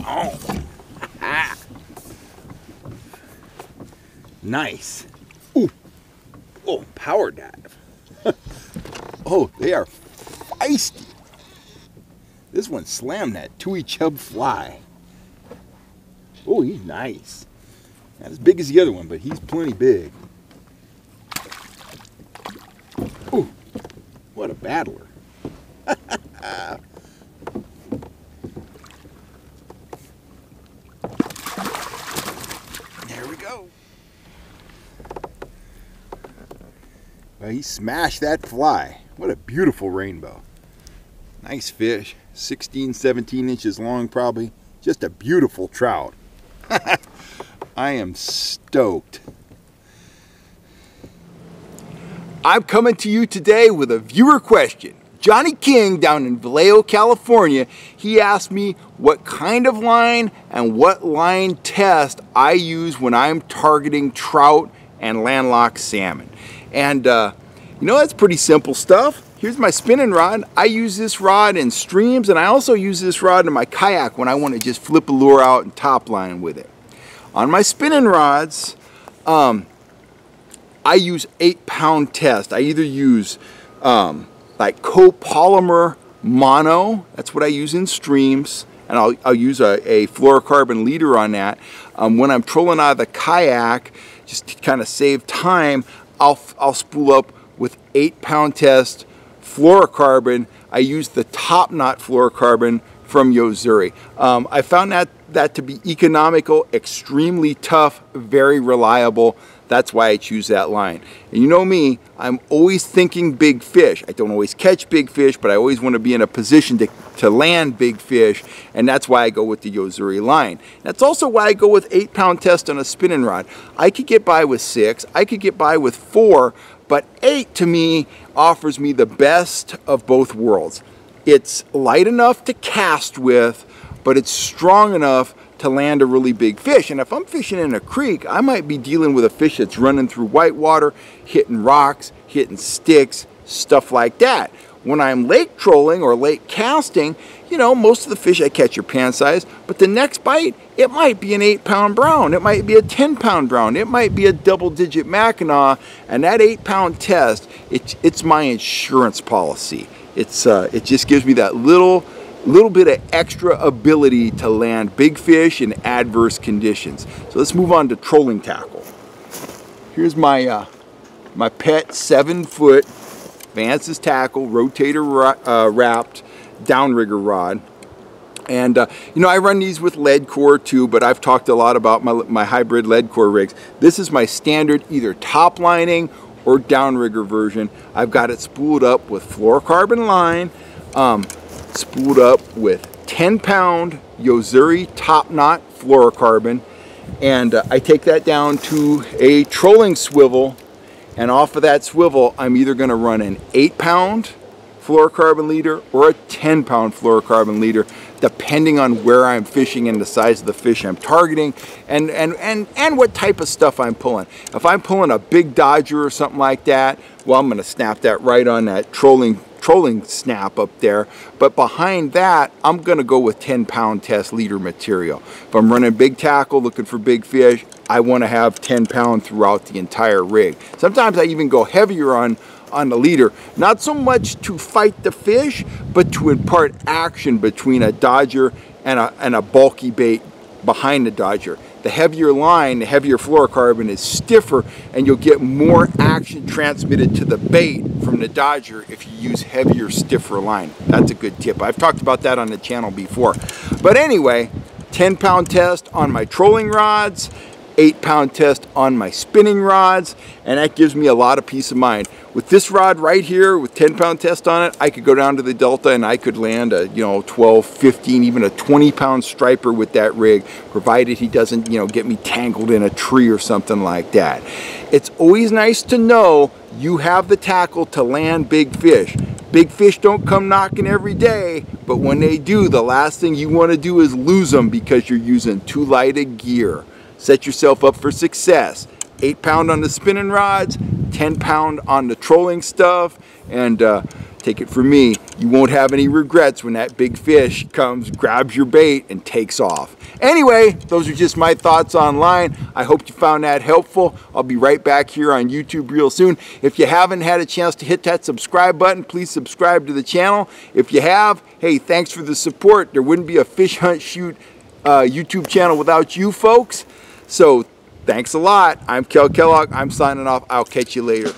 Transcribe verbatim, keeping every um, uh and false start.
fish on. Nice. Ooh. Oh, power dive. Oh, they are feisty. This one slammed that Tui Chub fly. Oh, he's nice. Not as big as the other one, but he's plenty big. Ooh, what a battler. There we go. Well, he smashed that fly. What a beautiful rainbow. Nice fish, sixteen, seventeen inches long probably. Just a beautiful trout. I am stoked. I'm coming to you today with a viewer question. Johnny King down in Vallejo, California, he asked me what kind of line and what line test I use when I'm targeting trout and landlocked salmon. And uh, you know, that's pretty simple stuff. Here's my spinning rod. I use this rod in streams, and I also use this rod in my kayak when I want to just flip a lure out and top line with it. On my spinning rods, um, I use eight pound test. I either use um, like copolymer mono, that's what I use in streams, and I'll, I'll use a, a fluorocarbon leader on that. Um, when I'm trolling out of the kayak, just to kind of save time, I'll, I'll spool up with eight pound test fluorocarbon. I use the top knot fluorocarbon from Yozuri. Um, I found that, that to be economical, extremely tough, very reliable. That's why I choose that line. And you know me, I'm always thinking big fish. I don't always catch big fish, but I always want to be in a position to, to land big fish, and that's why I go with the Yozuri line. That's also why I go with eight pound test on a spinning rod. I could get by with six, I could get by with four, but eight to me offers me the best of both worlds. It's light enough to cast with, but it's strong enough to land a really big fish. And if I'm fishing in a creek, I might be dealing with a fish that's running through white water, hitting rocks, hitting sticks, stuff like that. When I'm lake trolling or lake casting, you know, most of the fish I catch are pan size, but the next bite, it might be an eight pound brown, it might be a ten pound brown, it might be a double digit Mackinaw, and that eight pound test, it's, it's my insurance policy. It's, uh, it just gives me that little, little bit of extra ability to land big fish in adverse conditions. So let's move on to trolling tackle. Here's my, uh, my pet seven foot Vance's tackle, rotator uh, wrapped downrigger rod. And uh, you know, I run these with lead core too, but I've talked a lot about my, my hybrid lead core rigs. This is my standard either top lining or downrigger version. I've got it spooled up with fluorocarbon line, um, spooled up with ten pound Yozuri top knot fluorocarbon, and uh, I take that down to a trolling swivel. And off of that swivel, I'm either going to run an eight pound fluorocarbon leader or a ten pound fluorocarbon leader, depending on where I'm fishing and the size of the fish I'm targeting and, and, and, and what type of stuff I'm pulling. If I'm pulling a big dodger or something like that, well, I'm going to snap that right on that trolling, trolling snap up there. But behind that, I'm going to go with ten pound test leader material. If I'm running big tackle, looking for big fish, I want to have ten pound throughout the entire rig. Sometimes I even go heavier on, on the leader, not so much to fight the fish, but to impart action between a dodger and a, and a bulky bait behind the dodger. The heavier line, the heavier fluorocarbon is stiffer, and you'll get more action transmitted to the bait from the dodger if you use heavier, stiffer line. That's a good tip. I've talked about that on the channel before. But anyway, ten pound test on my trolling rods, eight pound test on my spinning rods, and that gives me a lot of peace of mind. With this rod right here with ten pound test on it, I could go down to the Delta and I could land a, you know, twelve, fifteen, even a twenty pound striper with that rig, provided he doesn't, you know, get me tangled in a tree or something like that. It's always nice to know you have the tackle to land big fish. Big fish don't come knocking every day, but when they do, the last thing you want to do is lose them because you're using too light a gear. Set yourself up for success. Eight pound on the spinning rods, ten pound on the trolling stuff, and uh, Take it from me, you won't have any regrets when that big fish comes, grabs your bait, and takes off. Anyway, those are just my thoughts online. I hope you found that helpful. I'll be right back here on YouTube real soon. If you haven't had a chance to hit that subscribe button, please subscribe to the channel. If you have, hey, thanks for the support. There wouldn't be a Fish Hunt Shoot uh, YouTube channel without you folks. So thanks a lot. I'm Cal Kellogg. I'm signing off. I'll catch you later.